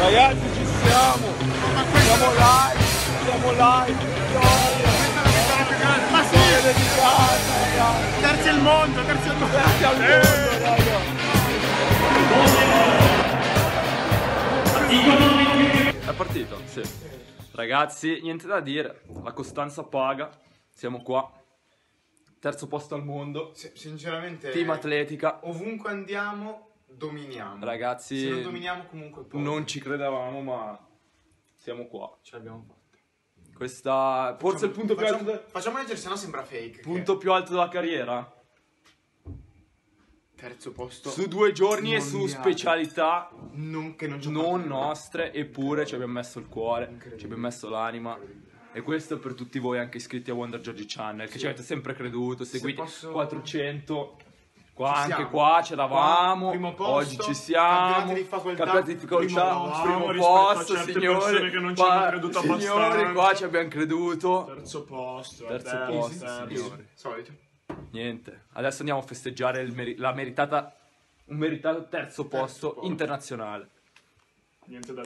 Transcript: Ragazzi, ci siamo! Siamo live! Siamo live! Ma sì! Terzi al mondo! Terzi al mondo! Terzi al mondo, raga! È partito? Sì. Ragazzi, niente da dire. La costanza paga. Siamo qua. Terzo posto al mondo. Sinceramente... Team atletica. Ovunque andiamo... Dominiamo. Ragazzi, se lo dominiamo comunque poi. Non ci credevamo, ma siamo qua. Ce l'abbiamo fatta. Questa forse il punto più alto. Facciamo leggere, sennò sembra fake. Punto più alto della carriera. Terzo posto. Su 2 giorni e su specialità non nostre, eppure ci abbiamo messo il cuore, ci abbiamo messo l'anima. E questo è per tutti voi anche iscritti a WonderGiorgy Channel, che ci avete sempre creduto, seguite 400. Qua anche qua c'eravamo, oggi ci siamo, campionati di difficoltà, primo posto, signori, che non ci hanno creduto abbastanza. Qua ci abbiamo creduto. Terzo posto, signori. Solito. Niente, adesso andiamo a festeggiare un meritato terzo posto internazionale. Niente da